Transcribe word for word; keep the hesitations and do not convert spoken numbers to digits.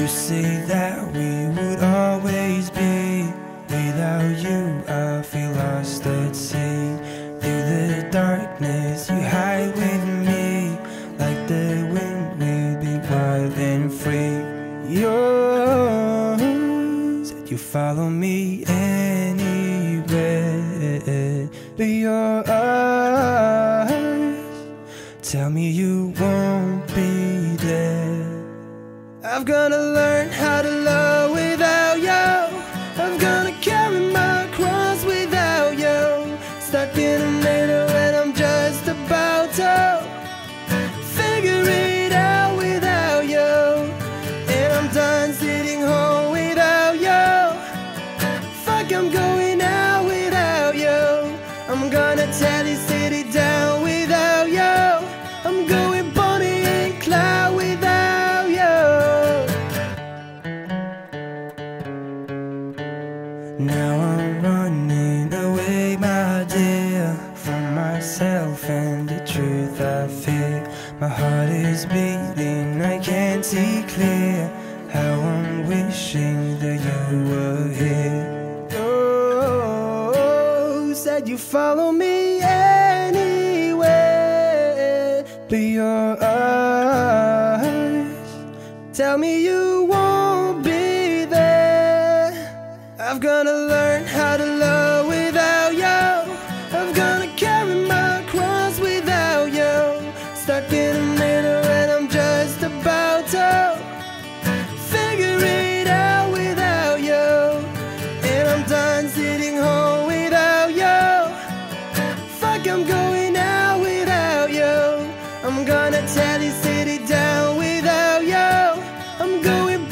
You say that we would always be. Without you, I feel lost at sea. Through the darkness, you hide with me. Like the wind, we'd be wild and free. You said you follow me anywhere, but your eyes tell me you won't be there. I've gotta learn how to love without you. I've gotta carry my cross without you. Stuck in the middle and I'm just about to figure it out without you. And I'm done sitting home without you. Fuck, I'm going out without you. I'm gonna tear this city down without you. I'm going Bonnie and Clyde without you. Now I'm running away, my dear, from myself and the truth I fear. My heart is beating, I can't see clear. How I'm wishing that you were here. Oh, said you follow me anywhere, but your eyes tell me you won't be. I've gotta learn how to love without you. I've gotta carry my cross without you. Stuck in the middle and I'm just about to figure it out without you. And I'm done sitting home without you. Fuck, I'm going out without you. I'm gonna tear this city down without you. I'm going